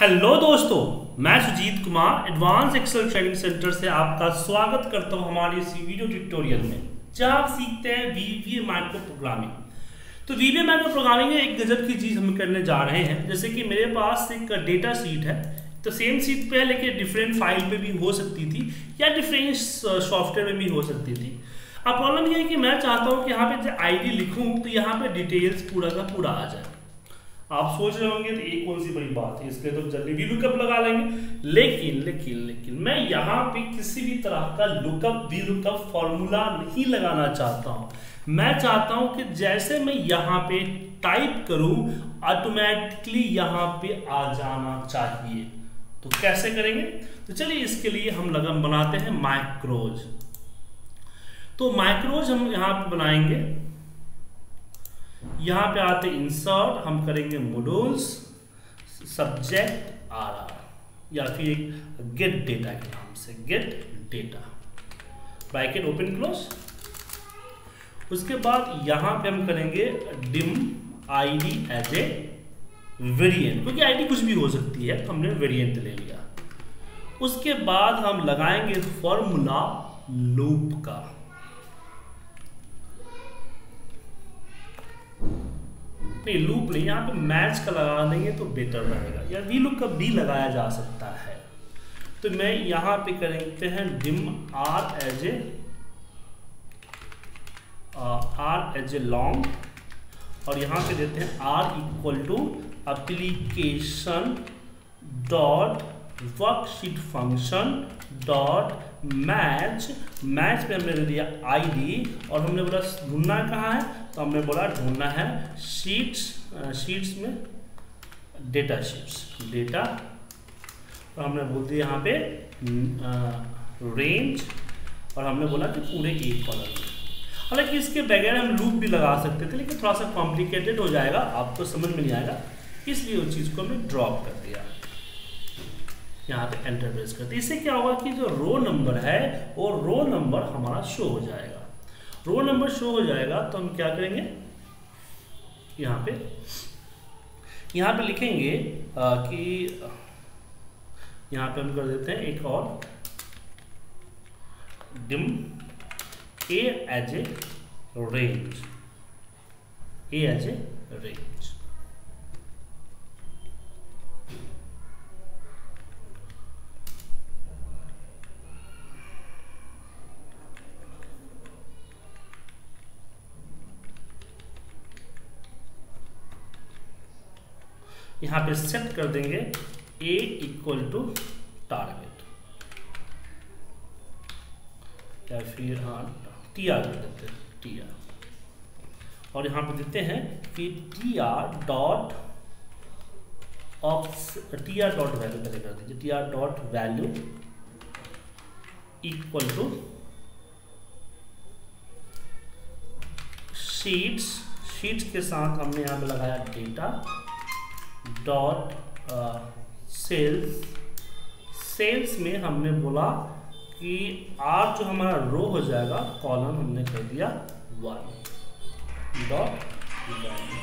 Hello दोस्तों, मैं Sujit Kumar advance Excel training centre से आपका स्वागत करता हूं हमारे इस वीडियो ट्यूटोरियल में, जहां आप सीखते हैं वीवीए माइक्रो प्रोग्रामिंग। तो वीवीए माइक्रो प्रोग्रामिंग में एक गजब की चीज़ हम करने जा रहे हैं। जैसे कि मेरे पास एक डेटा शीट है, तो सेम शीट पे है लेकिन डिफरेंट फाइल पे भी हो सकती थी या डिफरेंट सॉफ्टवेयर में भी हो सकती थी। अब प्रॉब्लम यह है कि मैं चाहता हूँ कि यहाँ पर जब आई डी लिखूँ तो यहाँ पर डिटेल्स पूरा का पूरा आ जाए। आप सोच रहे होंगे तो एक कौन सी बड़ी बात है, इसलिए तो जल्दी भी लुकअप लगा लेंगे, लेकिन मैं यहाँ पे किसी भी तरह का लुकअप फॉर्मूला नहीं लगाना चाहता हूँ। मैं चाहता हूँ कि जैसे मैं यहाँ पे टाइप करूँ ऑटोमेटिकली यहाँ पे आ जाना चाहिए। तो कैसे करेंगे, तो चलिए इसके लिए हम लगन बनाते हैं माइक्रोज। तो माइक्रोज हम यहाँ पे बनाएंगे, यहाँ पे आते इंसर्ट, हम करेंगे मॉड्यूल्स, सब्जेक्ट आर या फिर एक गेट डेटा के नाम से, get data bracket open close. उसके बाद यहाँ पे हम करेंगे dim ID as a variant, क्योंकि आईडी कुछ भी हो सकती है, हमने वेरिएंट ले लिया। उसके बाद हम लगाएंगे फॉर्मूला लूप का। नहीं, लूप नहीं, यहाँ पे मैच का लगा देंगे तो बेटर रहेगा, या वी लूप का भी लगाया जा सकता है। तो मैं यहाँ पे करते हैं dim R as a long, और यहाँ पे देते हैं R equal to application dot worksheet function dot match. Match पे हमने दे दिया आईडी, और हमने बोला ढूंढना कहाँ है, तो हमने बोला ढूंढना है शीट्स में डेटा शीट्स। और हमने बोल दिया यहाँ पे रेंज, और हमने बोला कि पूरे एक कॉलम में। हालांकि इसके बगैर हम लूप भी लगा सकते थे, लेकिन थोड़ा सा कॉम्प्लिकेटेड हो जाएगा, आपको समझ में नहीं आएगा, इसलिए उस चीज़ को हमने ड्रॉप कर दिया। यहाँ पे एंटर प्रेस करते, इससे क्या होगा कि जो रो नंबर है वो रो नंबर हमारा शो हो जाएगा। रो नंबर शो हो जाएगा तो हम क्या करेंगे, यहाँ पे लिखेंगे कि यहाँ पे हम कर देते हैं एक और dim A as a range. यहाँ पे सेट कर देंगे A इक्वल टू टारगेट, या फिर हाँ टी आर कर देते हैं टी आर, और यहाँ पे देते हैं कि टी आर डॉट वैल्यू पहले कर दीजिए, T R dot value equal to sheets के साथ हमने यहाँ पे लगाया डेटा डॉट सेल्स में हमने बोला कि आर जो हमारा रो हो जाएगा, कॉलम हमने कर दिया 1 डॉट वैल्यू।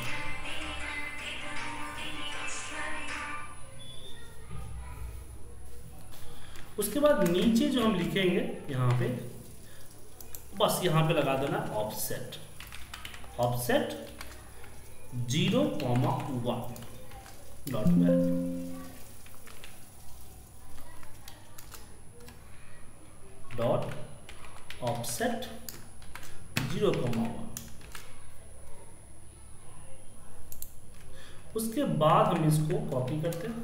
उसके बाद नीचे जो हम लिखेंगे यहाँ पे, बस यहाँ पे लगा देना offset 0,1 dot value dot offset 0,1। उसके बाद हम इसको कॉपी करते हैं,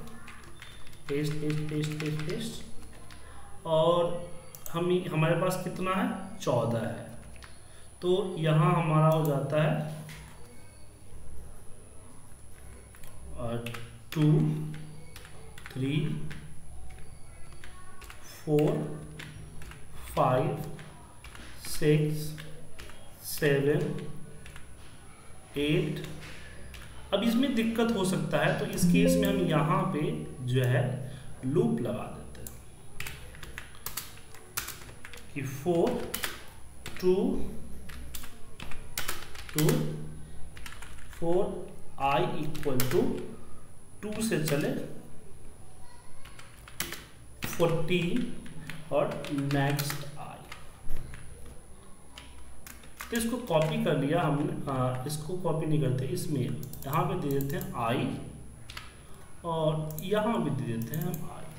पेस्ट, और हमारे पास कितना है, 14 है, तो यहाँ हमारा हो जाता है 2 3 4 5 6 7 8। अब इसमें दिक्कत हो सकता है, तो इस केस में हम यहाँ पे जो है लूप लगा देते हैं कि 4 2 4 i इक्वल टू 2 से चले 14 और नेक्स्ट आई। तो इसको कॉपी कर लिया हमने, इसको कॉपी नहीं करते, इसमें यहाँ पे दे देते हैं आई और यहाँ भी दे देते हैं आई।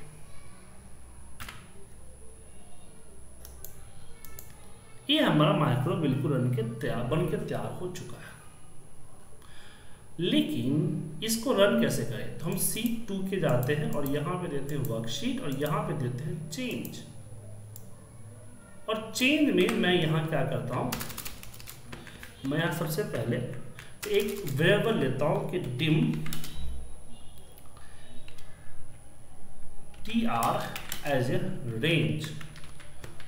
ये हमारा माइक्रो बिल्कुल बन के तैयार हो चुका है। लेकिन इसको रन कैसे करें, तो हम C2 के जाते हैं और यहाँ पे देते हैं वर्कशीट और यहाँ पे देते हैं चेंज। और चेंज में मैं यहाँ क्या करता हूँ, मैं यहाँ सबसे पहले एक वेरिएबल लेता हूँ कि dim tr as a range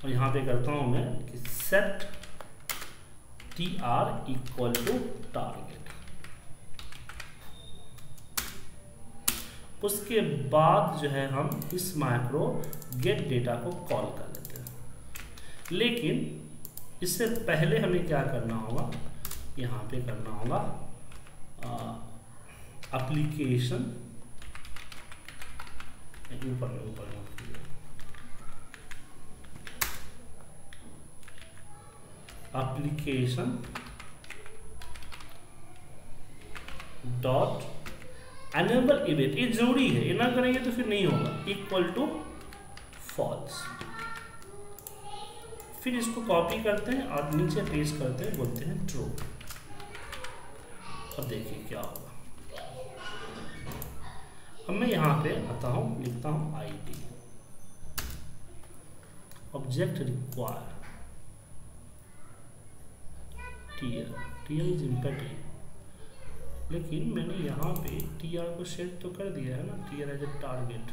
और यहाँ पे करता हूँ मैं कि set tr equal to target. उसके बाद जो है हम इस माइक्रो गेट डेटा को कॉल कर लेते हैं। लेकिन इससे पहले हमें क्या करना होगा, यहाँ पे करना होगा एप्लीकेशन ऊपर एप्लीकेशन डॉट एनेबल इवेंट। ये जरूरी है, ये ना करेंगे तो फिर नहीं होगा। इक्वल टू फॉल्स, फिर इसको कॉपी करते हैं और नीचे पेस्ट करते हैं, बोलते हैं ट्रू। अब देखिए क्या होगा। अब मैं यहाँ पे आता हूँ, लिखता हूँ ID object required TR is impacted. लेकिन मैंने यहाँ पे tr को सेट तो कर दिया है ना, tr एज ए टारगेट।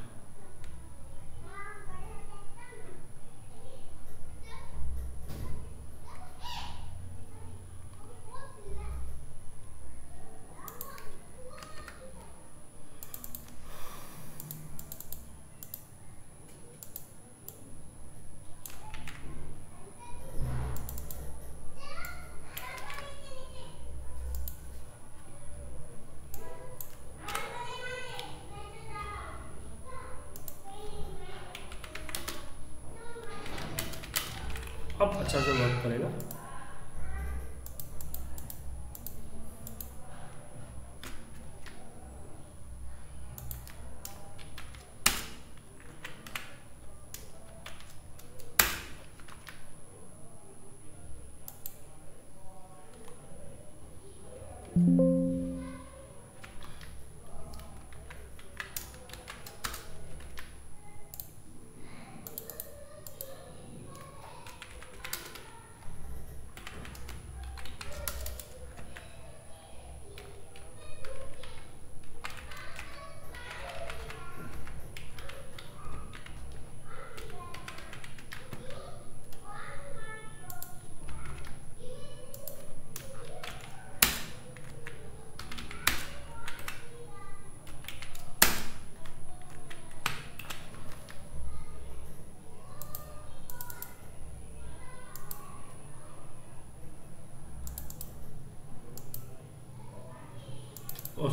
अब अच्छा से वर्क करेगा।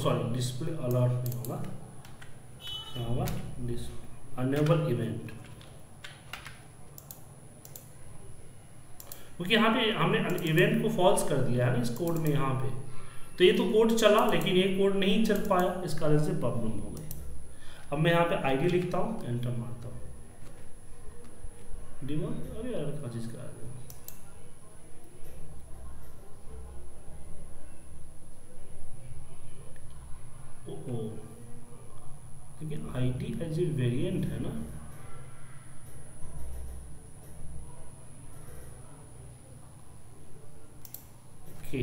सॉरी, डिस्प्ले अलर्ट नहीं होगा, क्या होगा अनेबल इवेंट, क्योंकि यहाँ पे हमने इवेंट को फॉल्स कर दिया है ना इस कोड में। यहाँ पे तो ये तो कोड चला, लेकिन ये कोड नहीं चल पाया, इस कारण से प्रॉब्लम हो गई। अब मैं यहाँ पे आईडी लिखता हूँ, एंटर मारता हूँ डिमोट। अरे यार क्या चीज़ का आईडी एज ए वेरिएंट है ना, ओके।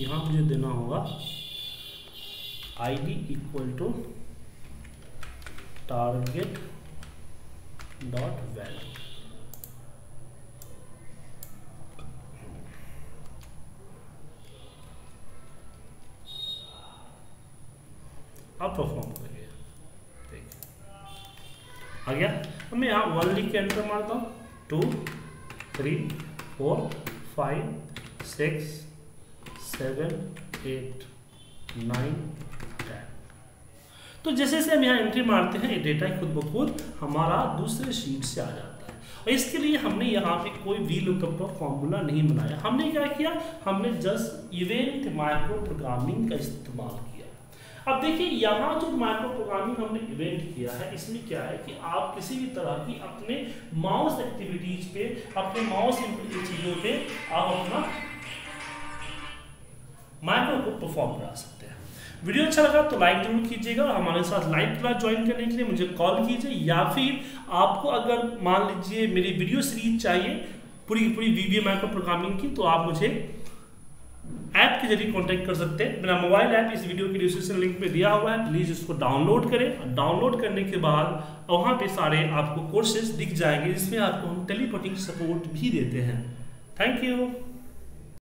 यहाँ मुझे देना होगा ID equal to target dot value. अब परफॉर्म करिए, आ गया। अब मैं यहाँ 1 लिख के एंटर मारता हूँ, 2 3 4 5 6 7 8 9 10। तो जैसे जैसे हम यहाँ एंट्री मारते हैं ये डेटा खुद ब खुद हमारा दूसरे शीट से आ जाता है। और इसके लिए हमने यहाँ पे कोई वी लुकअप का फॉर्मूला नहीं बनाया। हमने क्या किया, हमने जस्ट इवेंट माइक्रो प्रोग्रामिंग का इस्तेमाल किया। अब देखिए यहाँ जो माइक्रो प्रोग्रामिंग हमने इवेंट किया है इसमें क्या है कि आप किसी भी तरह की अपने माउस एक्टिविटीज पे, अपने माउस चीज़ों पे आप अपना माइक्रो को परफॉर्म करा सकते हैं। वीडियो अच्छा लगा तो लाइक जरूर कीजिएगा। हमारे साथ लाइव क्लास ज्वाइन करने के लिए मुझे कॉल कीजिए, या फिर आपको अगर मान लीजिए मेरी वीडियो सीरीज चाहिए पूरी पूरी वीबीए माइक्रो प्रोग्रामिंग की, तो आप मुझे ऐप के जरिए कांटेक्ट कर सकते हैं। मेरा मोबाइल ऐप इस वीडियो के डिस्क्रिप्शन लिंक पे दिया हुआ है, प्लीज़ इसको डाउनलोड करें। डाउनलोड करने के बाद वहाँ पर सारे आपको कोर्सेज दिख जाएंगे जिसमें आपको हम टेलीपोर्टिंग सपोर्ट भी देते हैं। Thank you.